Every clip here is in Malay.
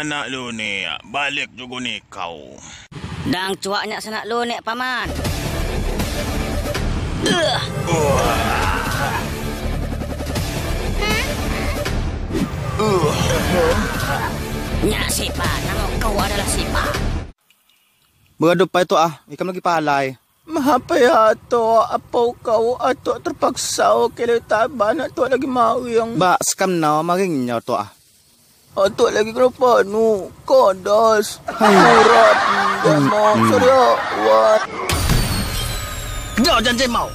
Anak lu ni, balik juga ni kau. Dang cuaknya sanak lu ni, Paman. Nyak Sipa, nama kau adalah Sipa. Beradu pa ito ah, ikam lagi palay. Mahapaya ato, apaw kau ato terpaksa o kilitaban ato lagi mauyang. Ba, scam na, maging nyo to ah. Atuk lagi kenapa? Nu, kodas, murad, damang, seriak, wat. Kejap Janjai mau.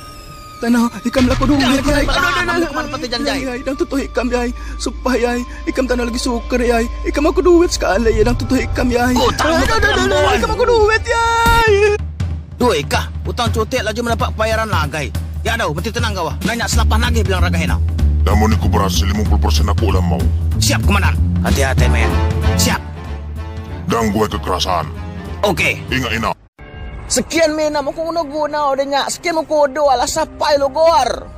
Tanah, ikam laku dulu, Yai. Aduh, kemana pati Janjai? Yai, dah tutuh ikam, Yai. Sumpah, Yai. Ikam tanah lagi sukar, Yai. Ikam aku duit sekali, Yai. Dah tutuh ikam, Yai. Oh, tak ada. Ikam aku duit, Yai. Duit kah? Utang cutik laju mendapat pembayaran lagai. Ya, dah, mesti tenang kau. Nanya selapah lagi bilang ragai nak. Namun aku berhasil 50% aku ulang mau. Siap, Komandan. Hati-hati, men. Siap. Dan gue kekerasan. Okey. Ingat, Ina. Sekian, men. Aku guna-guna odenya. Sekian, aku doa lah sapai lo, gor.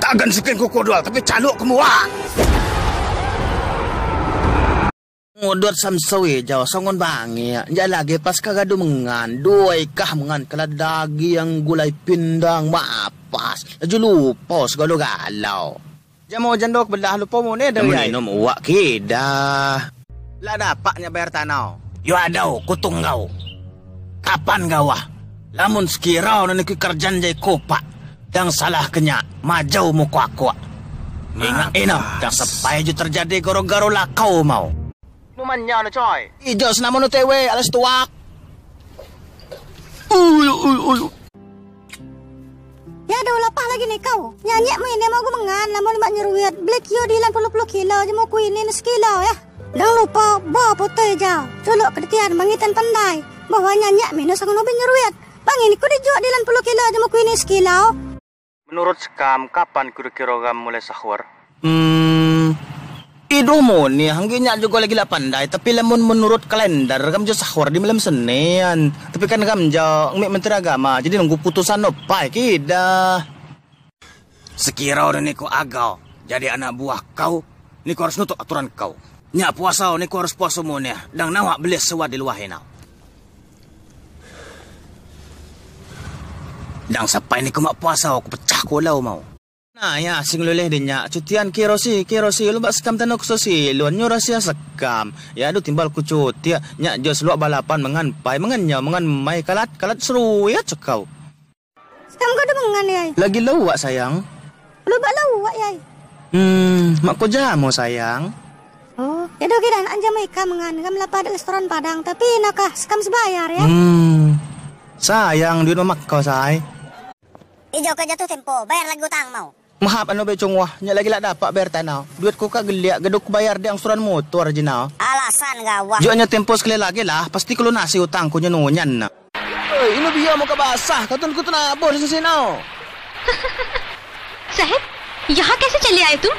Takkan sekian aku doa, tapi caluk kemuak. Ngodot samsawi jawa songon bangi. Nja lagi pas kagadu mengan. Doi kah mengan kala dagi yang gulai pindang mapas. Laju lupa segala galau. Jamo jandok belah lupa mu ni dah. Jamo nom uak kedah. Lah dapaknya bayar tanau. Yo adau kutung kau. Kapan gawah? Lamun sekirau nanti kerjaan jai kopak. Dang salah kenyak. Majau mu kuak-kuak. Ingat ina. Dang sepai ju terjadi goro-goro lah kau mau. Numannya na coy. Ijos na mo no tewe, alas tuwak. Uy. Ya daw lapah lagi ni kau. Nyanyi mo ini mau gumangan, lama ni mak nyeruit. Blik yo di lan 10 kilo je mau kuin ni sekilo ya. Dang lupa ba putih ja. Colok kedetian mangitan pandai. Bahwa nyanyi minus aku no nyeruit. Bang ini ku dijuk di lan 10 kilo je mau kuin ni sekilo. Menurut skam kapan kira-kira kamu mulai sahur? Idu mo ni, hangginya juga lagi lah pandai. Tapi lamun menurut kalender, kamu jauh sahur di malam Senin. Tapi kan kamu jauh Menteri Agama, jadi nunggu putusan no baik, tidak. Sekira orang niku agau, jadi anak buah kau, niku harus nutup aturan kau. Nyak puasa, niku harus puasa semuanya. Dan nawak beli sewat di luahin. Dan sampai niku mak puasa, aku pecah kolau mau. Nah ya, sing leleh dinyak, cutian kirosi, lu bak sekam tanok sosi, lu nyurah sia sekam. Ya aduh timbal ku cuti, nyak jos luak balapan menganpai, mengannya, menganmai, kalat seru ya cekau. Sekam kau ada mengan, Yai? Lagi lawak, sayang. Lu bak lawak, Yai? Mak kau jamu, sayang. Oh, ya doh kira nak anjam Ika mengan, kami lapar di restoran Padang, tapi nakah sekam sebayar ya? Sayang, duit mamak kau, say. Ijo kau jatuh tempo, bayar lagi utang mau. Maaf ano be cungwah, nya lagi lah dapat bayar tanau. Duit ko ka geliak, gedok bayar dia angsuran motor je nau. Alasan gawah. Joknya tempo sekali lagi lah, pasti kalau nasi utang ko nya nonyan na. Oi, ino biya mo ka basah, katun ko tuna abor sa sinao. Sahib, yaha kaise chale aaye tu?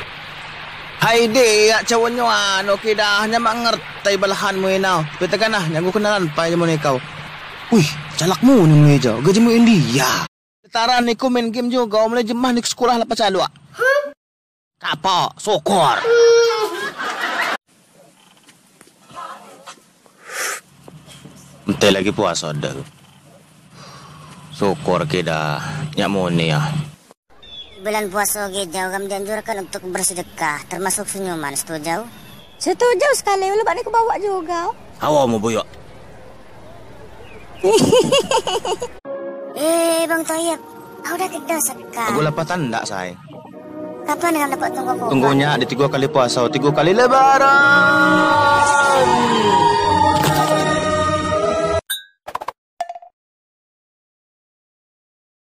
Hai de, ya cawon nyo ano kidah nya mak ngertay balahan mo inau. Pitakan nah, nya ko kenalan pa mo ni kau. Uy, calak mo ni meja, gaji mo India. Taran ni ku main game juga, mulai jemah ni sekolah lepas calua. Kapok, syukur. Entai lagi puasa dah. Syukur ke dah, nyamun ni ya. Bulan puasa ke jauh, kami dianjurkan untuk bersedekah, termasuk senyuman, setuju? Setuju sekali, lepas ni ku bawa juga. Awak mau buyok? Eh, Bang Toyib, aku dah kena sekal. Aku lapatan tak, say? Kapan kamu dapat tunggu aku? Tunggunya ada 3 kali puasa, 3 kali lebaran.